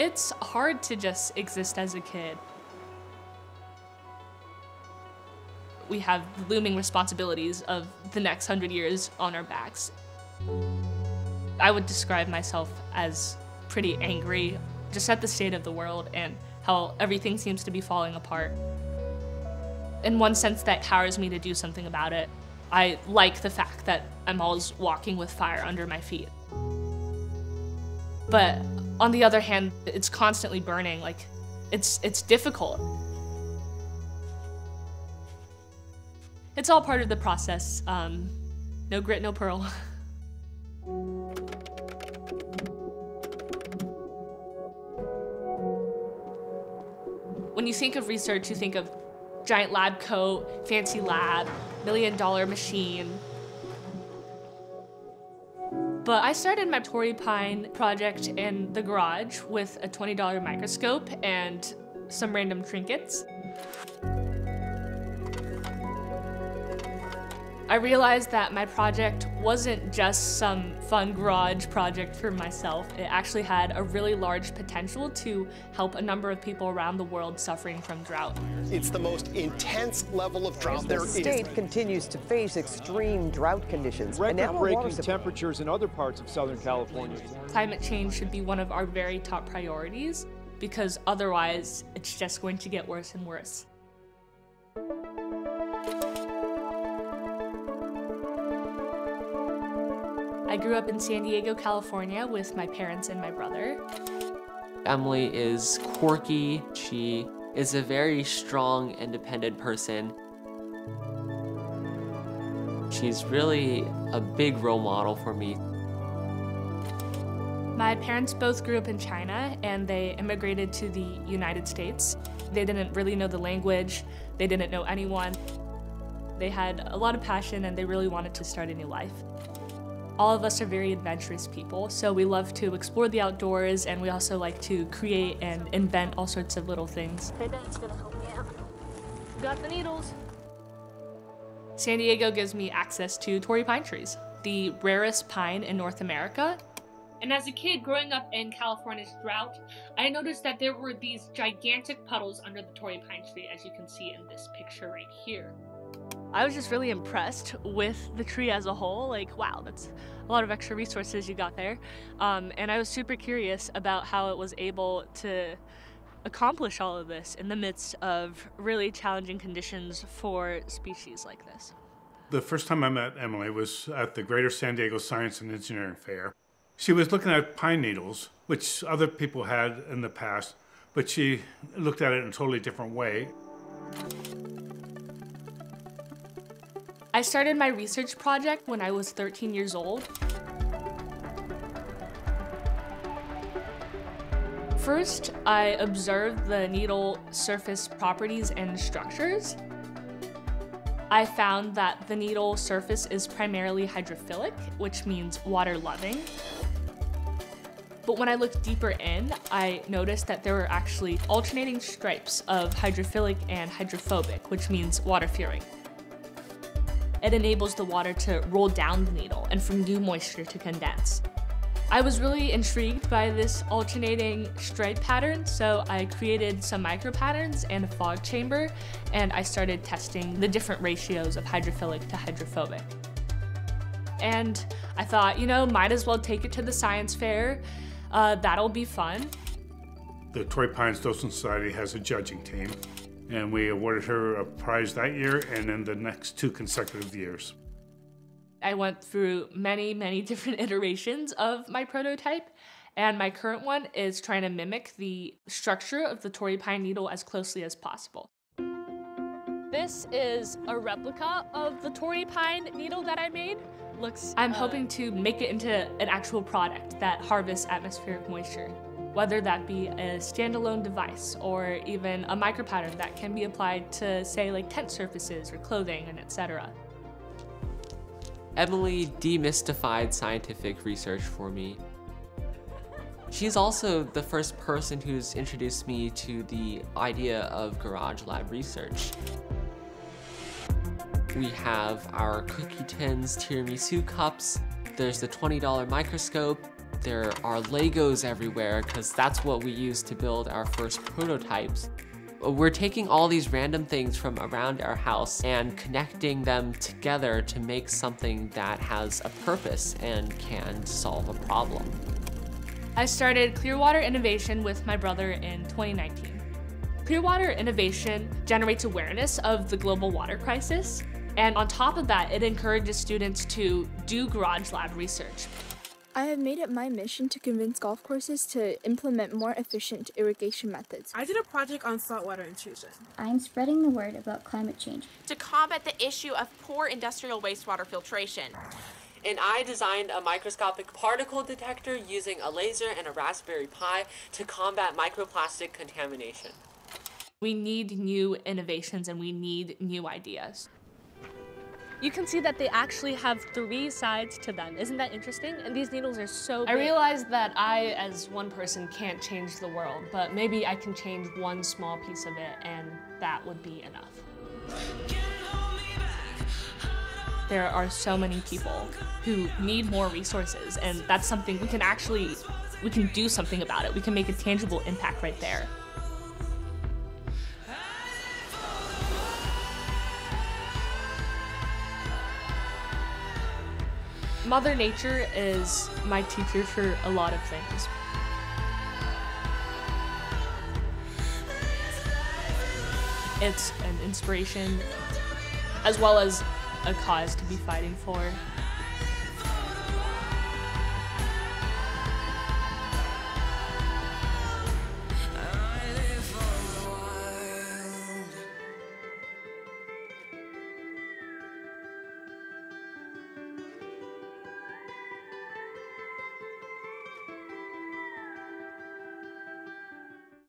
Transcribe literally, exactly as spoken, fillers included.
It's hard to just exist as a kid. We have looming responsibilities of the next hundred years on our backs. I would describe myself as pretty angry, just at the state of the world and how everything seems to be falling apart. In one sense, that powers me to do something about it. I like the fact that I'm always walking with fire under my feet. But on the other hand, it's constantly burning. Like, it's, it's difficult. It's all part of the process. Um, no grit, no pearl. When you think of research, you think of giant lab coat, fancy lab, million dollar machine. But I started my Torrey Pine project in the garage with a twenty dollar microscope and some random trinkets. I realized that my project wasn't just some fun garage project for myself. It actually had a really large potential to help a number of people around the world suffering from drought. It's the most intense level of drought there is. The state continues to face extreme drought conditions. Record-breaking temperatures in other parts of Southern California. Climate change should be one of our very top priorities, because otherwise it's just going to get worse and worse. I grew up in San Diego, California with my parents and my brother. Emily is quirky. She is a very strong, independent person. She's really a big role model for me. My parents both grew up in China and they immigrated to the United States. They didn't really know the language. They didn't know anyone. They had a lot of passion and they really wanted to start a new life. All of us are very adventurous people, so we love to explore the outdoors, and we also like to create and invent all sorts of little things. Okay, Dad's gonna help me out. Got the needles. San Diego gives me access to Torrey pine trees, the rarest pine in North America. And as a kid growing up in California's drought, I noticed that there were these gigantic puddles under the Torrey pine tree, as you can see in this picture right here. I was just really impressed with the tree as a whole. Like, wow, that's a lot of extra resources you got there. Um, and I was super curious about how it was able to accomplish all of this in the midst of really challenging conditions for species like this. The first time I met Emily was at the Greater San Diego Science and Engineering Fair. She was looking at pine needles, which other people had in the past, but she looked at it in a totally different way. I started my research project when I was thirteen years old. First, I observed the needle surface properties and structures. I found that the needle surface is primarily hydrophilic, which means water-loving. But when I looked deeper in, I noticed that there were actually alternating stripes of hydrophilic and hydrophobic, which means water-fearing. It enables the water to roll down the needle and for new moisture to condense. I was really intrigued by this alternating stripe pattern, so I created some micro patterns and a fog chamber, and I started testing the different ratios of hydrophilic to hydrophobic. And I thought, you know, might as well take it to the science fair. Uh, that'll be fun. The Torrey Pines Docent Society has a judging team, and we awarded her a prize that year and in the next two consecutive years. I went through many, many different iterations of my prototype, and my current one is trying to mimic the structure of the Torrey pine needle as closely as possible. This is a replica of the Torrey pine needle that I made. Looks, I'm uh, hoping to make it into an actual product that harvests atmospheric moisture, whether that be a standalone device or even a micropattern that can be applied to, say, like tent surfaces or clothing and et cetera. Emily demystified scientific research for me. She's also the first person who's introduced me to the idea of garage lab research. We have our cookie tins, tiramisu cups, there's the twenty dollar microscope, there are Legos everywhere because that's what we used to build our first prototypes. We're taking all these random things from around our house and connecting them together to make something that has a purpose and can solve a problem. I started Clearwater Innovation with my brother in twenty nineteen. Clearwater Innovation generates awareness of the global water crisis, and on top of that, it encourages students to do garage lab research. I have made it my mission to convince golf courses to implement more efficient irrigation methods. I did a project on saltwater intrusion. I'm spreading the word about climate change to combat the issue of poor industrial wastewater filtration. And I designed a microscopic particle detector using a laser and a Raspberry Pi to combat microplastic contamination. We need new innovations and we need new ideas. You can see that they actually have three sides to them. Isn't that interesting? And these needles are so big. I realized that I, as one person, can't change the world, but maybe I can change one small piece of it, and that would be enough. There are so many people who need more resources, and that's something we can actually, we can do something about it. We can make a tangible impact right there. Mother Nature is my teacher for a lot of things. It's an inspiration, as well as a cause to be fighting for.